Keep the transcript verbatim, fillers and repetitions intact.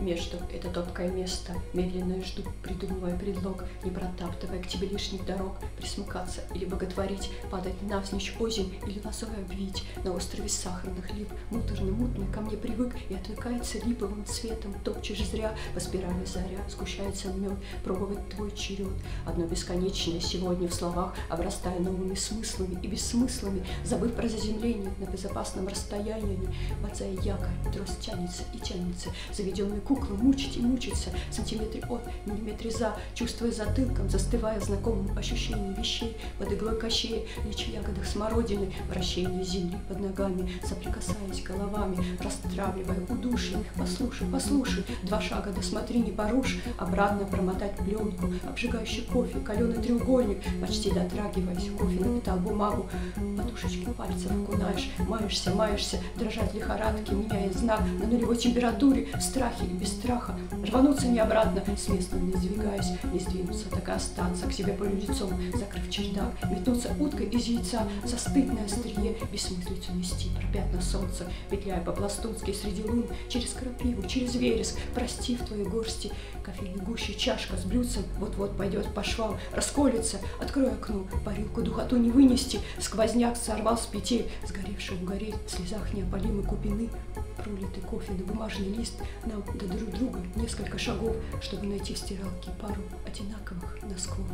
между это топкое место. Медленно жду, придумывая предлог, не протаптывая к тебе лишних дорог, присмыкаться или боготворить, падать навзничь озимь или лозой обвить. На острове сахарных лип, муторно-мутно ко мне привык и отвлекается липовым цветом. Топчешь зря, по спирали заря, сгущается мед, пробовать твой черед. Одно бесконечное сегодня в словах, обрастая новыми смыслами и бессмыслами, забыв про заземление на безопасном расстоянии. Бадзай яка, трость тянется и тянется, заведенные куклы мучить и мучиться, сантиметры от, миллиметры за, чувствуя затылком, застывая знакомым ощущением вещей, под иглой кощей, лечь в ягодах смородины, вращение земли под ногами, соприкасаясь головами, растравливая удушьем. Послушай, послушай, два шага досмотри, не порушь, обратно промотать пленку, обжигающий кофе, каленый треугольник, почти дотрагиваясь, кофе напитал бумагу, подушечки пальцев окунаешь, маешься, маешься, дрожат лихорадки, меняя знак на нулевой температуре, в страхе и без страха, рвануться не обратно, с места не сдвигаясь, не сдвинуться, так и остаться к себе полюлицом, закрыв чердак, метнуться уткой из яйца, застыть на острие, бессмыслицу нести, пропят на солнце, петляя по-пластунски среди лун, через крапиву, через вереск, простив твои горсти, кофейной гущей чашка с блюдцем вот-вот пойдет по швам, расколется, открой окно, парилку духоту не вынести, сквозняк сорвал с петель, сгоревший угорит, в слезах неопалимой купины, пролитый кофе на бумажный лист, нам до друг друга несколько шагов, чтобы найти в стиралке пару одинаковых носков.